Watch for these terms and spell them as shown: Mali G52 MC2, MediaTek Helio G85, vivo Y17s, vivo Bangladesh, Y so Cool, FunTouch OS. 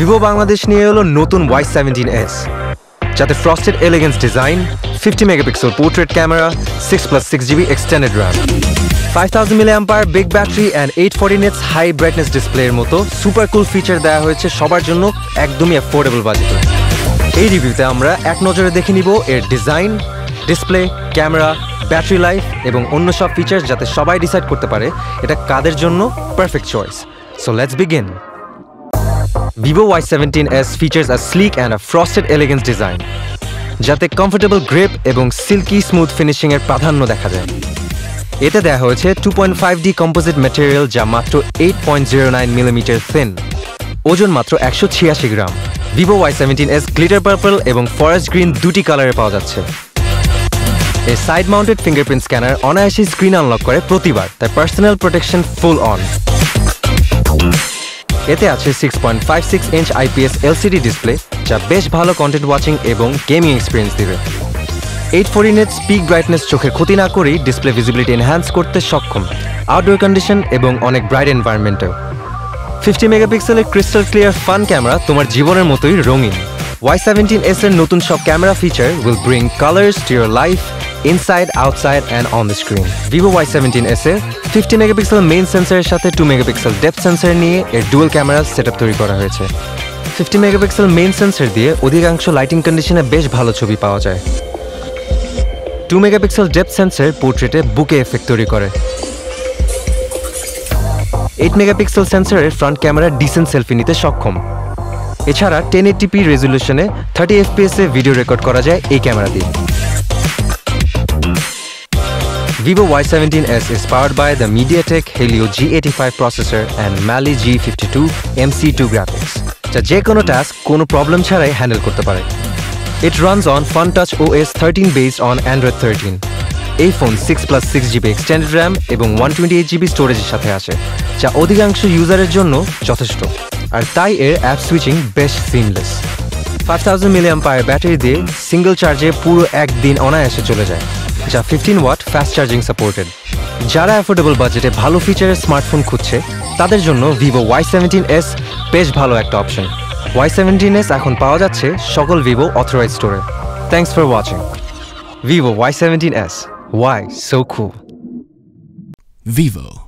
vivo Bangladesh নিয়ে এলো নতুন Y17s, যাতে frosted elegance design, 50 megapixel portrait camera, 6+6GB extended RAM, 5000mAh big battery and 840 nits high brightness display এর মতো super cool feature দেয়া হয়েছে সবার জন্য একদমই affordable budget। এই রিভিউতে আমরা এক নজরে দেখে নিব এর design, display, camera, battery life এবং অন্য সব ফিচারস যাতে সবাই ডিসাইড করতে পারে এটা কাদের জন্য perfect choice. So let's begin. Vivo Y17s features a sleek and a frosted elegance design, যাতে comfortable grip এবং silky smooth finishing এর প্রাধান্য দেখা যায়। এতে দেয়া হয়েছে 2.5D composite material যা মাত্র 8.09 mm thin, ওজন মাত্র 186 গ্রাম। Vivo Y17s glitter purple এবং forest green দুটি কালারে পাওয়া যাচ্ছে। এই side mounted fingerprint scanner অনায়াসে স্ক্রিন আনলক করে প্রতিবার, তাই personal protection full on। এতে আছে 6.56 ইঞ্চ IPS LCD ডিসপ্লে যা বেশ ভালো কন্টেন্ট ওয়াচিং এবং গেমিং এক্সপিরিয়েন্স দেবে। 840 nits পিক ব্রাইটনেস চোখের ক্ষতি না করেই ডিসপ্লে ভিজিবিলিটি এনহ্যান্স করতে সক্ষম আউটডোর কন্ডিশন এবং অনেক ব্রাইট এনভায়রনমেন্টেও। 50 মেগাপিক্সেলের ক্রিস্টাল ক্লিয়ার ফান ক্যামেরা তোমার জীবনের মতোই রঙিন। Y17s এর নতুন সব camera feature will bring colours to your life inside, outside and on the screen. Vivo Y17s এ 50 মেগাপিক্সেল মেইন সেন্সরের সাথে 2 মেগাপিক্সেল ডেপথ সেন্সর নিয়ে এর ডুয়াল ক্যামেরা সেটআপ তৈরি করা হয়েছে। 50 মেগাপিক্সেল মেইন সেন্সর দিয়ে অধিকাংশ লাইটিং কন্ডিশনে বেশ ভালো ছবি পাওয়া যায়। 2 মেগাপিক্সেল ডেপথ সেন্সর পোর্ট্রেটে বুকে এফেক্ট তৈরি করে। 8 মেগাপিক্সেল সেন্সরের ফ্রন্ট ক্যামেরা ডিসেন্ট সেলফি নিতে সক্ষম। এছাড়া 1080p রেজোলিউশনে 30 fps এ ভিডিও রেকর্ড করা যায় এই ক্যামেরা দিয়ে। Vivo Y17s is powered by the MediaTek Helio G85 processor and Mali G52 MC2 graphics, যা যে কোনো টাস্ক কোনো প্রবলেম ছাড়াই হ্যান্ডেল করতে পারে। It runs on FunTouch OS 13 based on Android 13. এই ফোন 6+6GB extended RAM এবং 128GB স্টোরেজের সাথে আসে, যা অধিকাংশ ইউজারের জন্য যথেষ্ট, আর তাই এর অ্যাপ সুইচিং বেশ সিমলেস। 5000mAh ব্যাটারি দিয়ে সিঙ্গল চার্জে পুরো একদিন অনায়াসে চলে যায়, যা 15W ফাস্ট চার্জিং সাপোর্টেড। যারা অ্যাফোর্ডেবল বাজেটে ভালো ফিচারের স্মার্টফোন খুঁজছে তাদের জন্য vivo Y17s বেশ ভালো একটা অপশন। Y17s এখন পাওয়া যাচ্ছে সকল vivo অথরাইজড স্টোরে। Thanks for watching. vivo Y17s, Why so cool? vivo